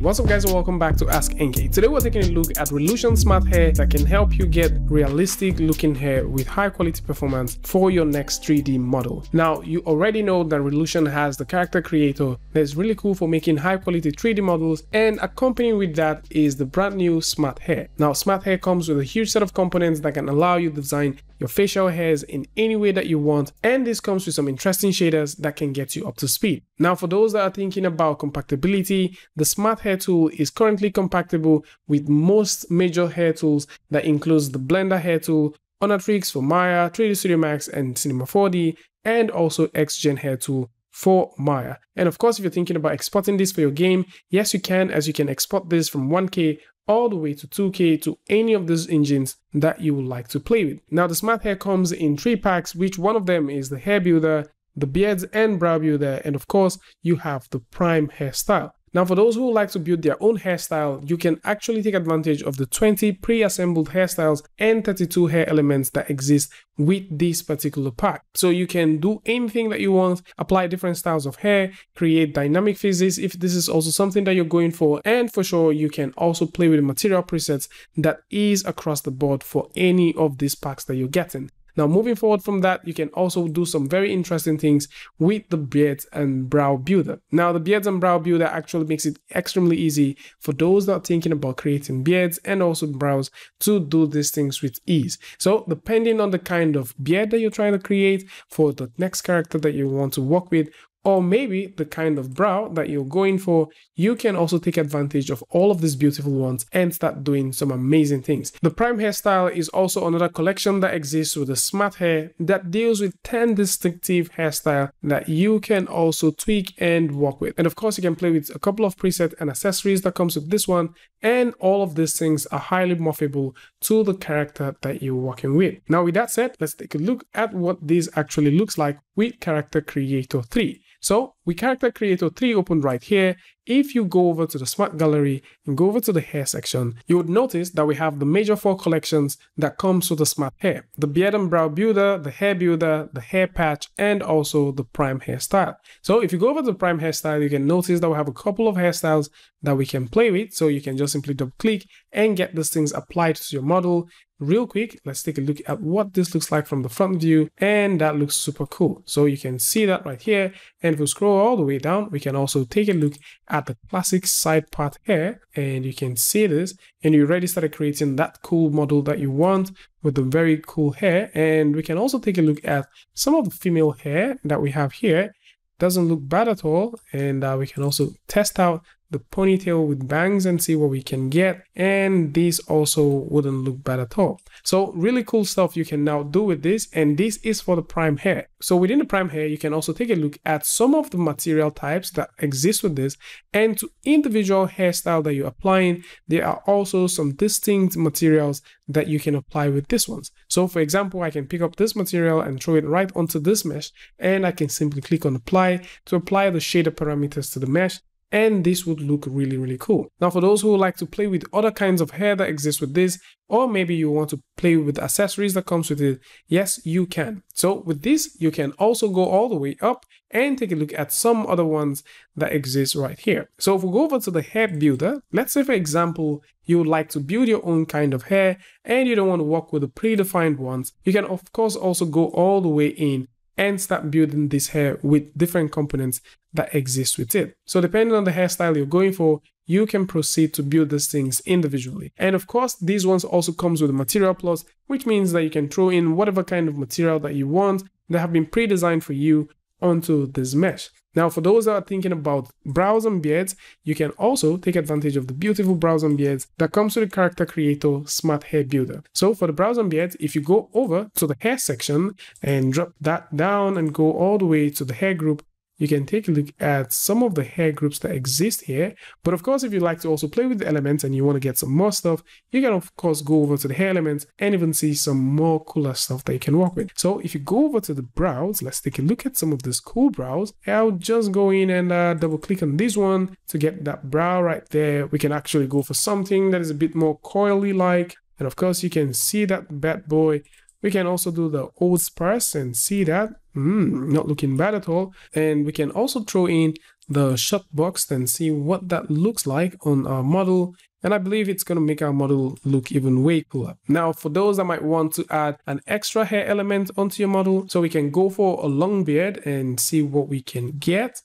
What's up guys and welcome back to Ask NK. Today we're taking a look at Reallusion Smart Hair that can help you get realistic looking hair with high quality performance for your next 3D model. Now you already know that Reallusion has the Character Creator that is really cool for making high quality 3D models, and accompanying with that is the brand new Smart Hair. Now Smart Hair comes with a huge set of components that can allow you to design your facial hairs in any way that you want, and this comes with some interesting shaders that can get you up to speed. Now for those that are thinking about compatibility, the Smart Hair tool is currently compatible with most major hair tools that includes the Blender hair tool, HairTrix for Maya, 3D Studio Max and Cinema 4D, and also XGen hair tool for Maya. And of course, if you're thinking about exporting this for your game, yes you can, as you can export this from 1K all the way to 2K to any of these engines that you would like to play with. Now the Smart Hair comes in 3 packs, which one of them is the hair builder, the beards and brow builder, and of course you have the prime hairstyle. Now for those who would like to build their own hairstyle, you can actually take advantage of the 20 pre-assembled hairstyles and 32 hair elements that exist with this particular pack. So you can do anything that you want, apply different styles of hair, create dynamic phases if this is also something that you're going for, and for sure you can also play with the material presets that is across the board for any of these packs that you're getting. Now moving forward from that, you can also do some very interesting things with the beards and brow builder. Now the beards and brow builder actually makes it extremely easy for those that are thinking about creating beards and also brows to do these things with ease. So depending on the kind of beard that you're trying to create for the next character that you want to work with, or maybe the kind of brow that you're going for, you can also take advantage of all of these beautiful ones and start doing some amazing things. The prime hairstyle is also another collection that exists with the Smart Hair that deals with 10 distinctive hairstyles that you can also tweak and work with. And of course, you can play with a couple of presets and accessories that comes with this one, and all of these things are highly morphable to the character that you're working with. Now with that said, let's take a look at what this actually looks like with Character Creator 3. So with Character Creator 3 open right here, if you go over to the Smart Gallery and go over to the hair section, you would notice that we have the major 4 collections that comes with the Smart Hair: the beard and brow builder, the hair builder, the hair patch, and also the prime hairstyle. So if you go over to the prime hairstyle, you can notice that we have a couple of hairstyles that we can play with. So you can just simply double click and get these things applied to your model. Real quick, let's take a look at what this looks like from the front view, and that looks super cool. So you can see that right here, and if we scroll all the way down, we can also take a look at the classic side part hair, and you can see this, and you already started creating that cool model that you want with the very cool hair. And we can also take a look at some of the female hair that we have here. Doesn't look bad at all, and we can also test out the ponytail with bangs and see what we can get, and this also wouldn't look bad at all. So really cool stuff you can now do with this, and this is for the prime hair. So within the prime hair, you can also take a look at some of the material types that exist with this, and to individual hairstyle that you're applying, there are also some distinct materials that you can apply with this ones. So for example, I can pick up this material and throw it right onto this mesh, and I can simply click on apply to apply the shader parameters to the mesh, and this would look really, really cool. Now for those who like to play with other kinds of hair that exist with this, or maybe you want to play with accessories that comes with it, yes, you can. So with this, you can also go all the way up and take a look at some other ones that exist right here. So if we go over to the hair builder, let's say for example, you would like to build your own kind of hair and you don't want to work with the predefined ones, you can of course also go all the way in and start building this hair with different components that exist with it. So depending on the hairstyle you're going for, you can proceed to build these things individually. And of course, these ones also comes with a material plus, which means that you can throw in whatever kind of material that you want that have been pre-designed for you onto this mesh. Now for those that are thinking about brows and beards, you can also take advantage of the beautiful brows and beards that comes with the Character Creator Smart Hair Builder. So for the brows and beards, if you go over to the hair section and drop that down and go all the way to the hair group, you can take a look at some of the hair groups that exist here. But of course, if you like to also play with the elements and you want to get some more stuff, you can of course go over to the hair elements and even see some more cooler stuff that you can work with. So if you go over to the brows, let's take a look at some of these cool brows. I'll just go in and double click on this one to get that brow right there. We can actually go for something that is a bit more coily like, and of course you can see that bad boy We can also do the old sparse and see that, not looking bad at all. And we can also throw in the shot box and see what that looks like on our model. And I believe it's going to make our model look even way cooler. Now, for those that might want to add an extra hair element onto your model, so we can go for a long beard and see what we can get.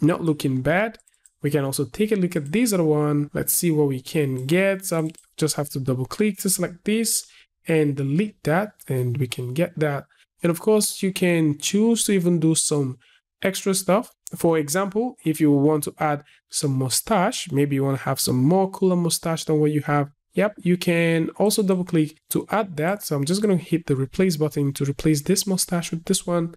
Not looking bad. We can also take a look at this other one. Let's see what we can get. So I just have to double click to select this and delete that, and we can get that. And of course, you can choose to even do some extra stuff. For example, if you want to add some mustache, maybe you want to have some more cooler mustache than what you have. Yep, you can also double click to add that. So I'm just going to hit the replace button to replace this mustache with this one.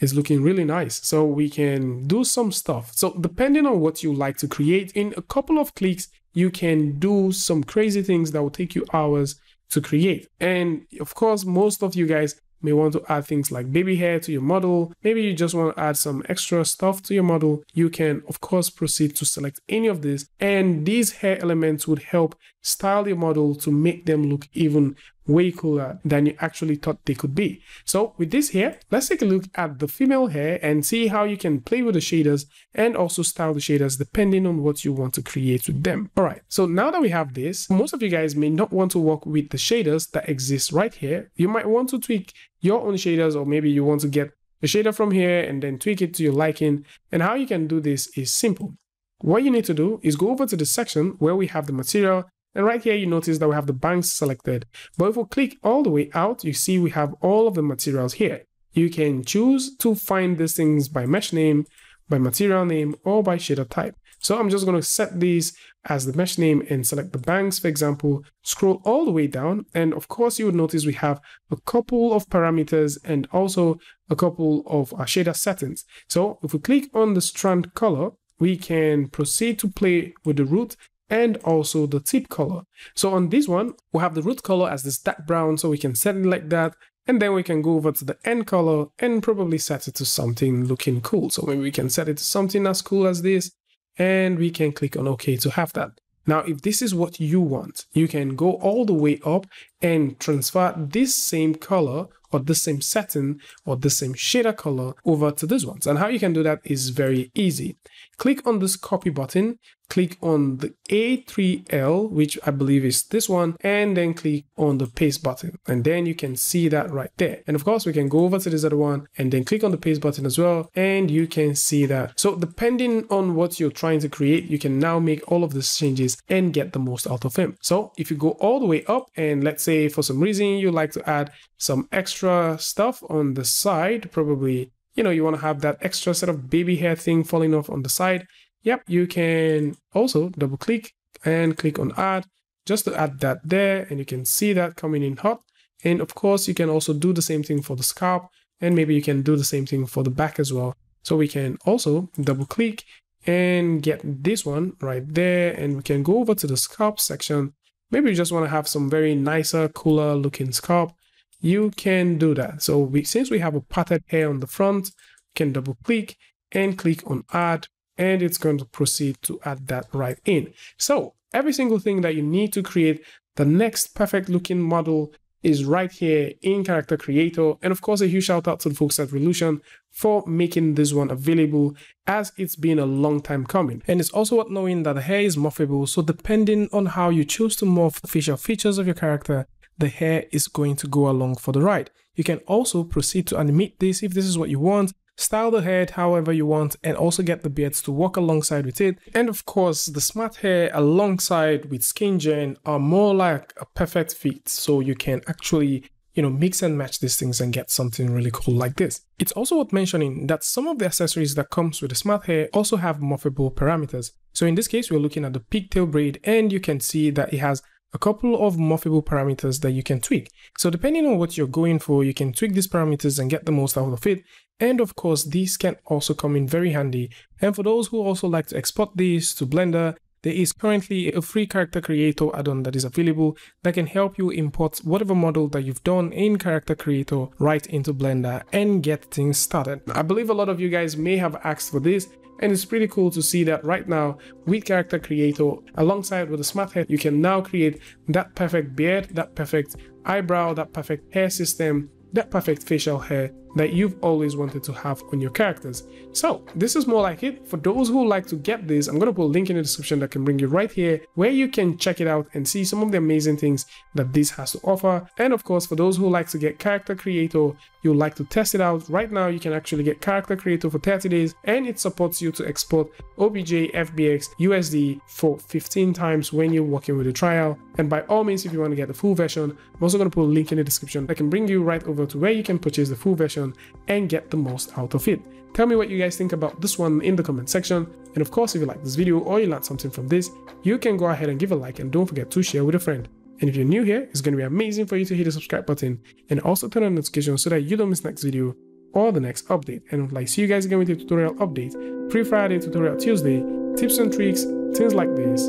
It's looking really nice. So we can do some stuff. So depending on what you like to create, in a couple of clicks, you can do some crazy things that will take you hours to create. And of course, most of you guys may want to add things like baby hair to your model. Maybe you just want to add some extra stuff to your model. You can, of course, proceed to select any of this. And these hair elements would help style your model to make them look even way cooler than you actually thought they could be. So with this here, let's take a look at the female hair and see how you can play with the shaders and also style the shaders depending on what you want to create with them. All right, so now that we have this, most of you guys may not want to work with the shaders that exist right here. You might want to tweak your own shaders, or maybe you want to get a shader from here and then tweak it to your liking. And how you can do this is simple. What you need to do is go over to the section where we have the material. And right here, you notice that we have the banks selected. But if we click all the way out, you see we have all of the materials here. You can choose to find these things by mesh name, by material name, or by shader type. So I'm just going to set these as the mesh name and select the banks, for example, scroll all the way down. And of course, you would notice we have a couple of parameters and also a couple of our shader settings. So if we click on the strand color, we can proceed to play with the root and also the tip color. So on this one, we'll have the root color as this dark brown, so we can set it like that. And then we can go over to the end color and probably set it to something looking cool. So maybe we can set it to something as cool as this, and we can click on OK to have that. Now, if this is what you want, you can go all the way up and transfer this same color or the same setting or the same shader color over to these ones. And how you can do that is very easy. Click on this copy button, click on the A3L, which I believe is this one, and then click on the paste button. And then you can see that right there. And of course, we can go over to this other one and then click on the paste button as well. And you can see that. So depending on what you're trying to create, you can now make all of these changes and get the most out of them. So if you go all the way up and let's say for some reason you like to add some extra stuff on the side, probably, you know, you want to have that extra set of baby hair thing falling off on the side. Yep, you can also double click and click on add just to add that there, and you can see that coming in hot. And of course, you can also do the same thing for the scalp, and maybe you can do the same thing for the back as well. So we can also double click and get this one right there, and we can go over to the scalp section. Maybe you just want to have some very nicer, cooler looking scalp. You can do that. So since we have a parted hair on the front, we can double click and click on add, and it's going to proceed to add that right in. So every single thing that you need to create the next perfect looking model is right here in Character Creator. And of course, a huge shout out to the folks at Reallusion for making this one available, as it's been a long time coming. And it's also worth knowing that the hair is morphable. So depending on how you choose to morph the facial features of your character, the hair is going to go along for the ride. You can also proceed to animate this if this is what you want, style the head however you want, and also get the beards to walk alongside with it. And of course, the smart hair alongside with XGen are more like a perfect fit, so you can actually, you know, mix and match these things and get something really cool like this. It's also worth mentioning that some of the accessories that comes with the smart hair also have morphable parameters. So in this case, we're looking at the pigtail braid, and you can see that it has a couple of morphable parameters that you can tweak. So depending on what you're going for, you can tweak these parameters and get the most out of it. And of course, these can also come in very handy. And for those who also like to export these to Blender, there is currently a free Character Creator add-on that is available that can help you import whatever model that you've done in Character Creator right into Blender and get things started. I believe a lot of you guys may have asked for this, and it's pretty cool to see that right now with Character Creator alongside with the Smart Hair, you can now create that perfect beard, that perfect eyebrow, that perfect hair system, that perfect facial hair that you've always wanted to have on your characters. So this is more like it. For those who like to get this, I'm gonna put a link in the description that can bring you right here where you can check it out and see some of the amazing things that this has to offer. And of course, for those who like to get Character Creator, you'd like to test it out, right now you can actually get Character Creator for 30 days and it supports you to export OBJ, FBX, USD for 15 times when you're working with the trial. And by all means, if you want to get the full version, I'm also gonna put a link in the description that can bring you right over to where you can purchase the full version and get the most out of it. Tell me what you guys think about this one in the comment section, and of course, if you like this video or you learned something from this, you can go ahead and give a like, and don't forget to share with a friend. And if you're new here, it's going to be amazing for you to hit the subscribe button and also turn on notifications so that you don't miss next video or the next update. And I'd like to see you guys again with a tutorial update, Free Friday, Tutorial Tuesday, tips and tricks, things like this.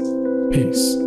Peace.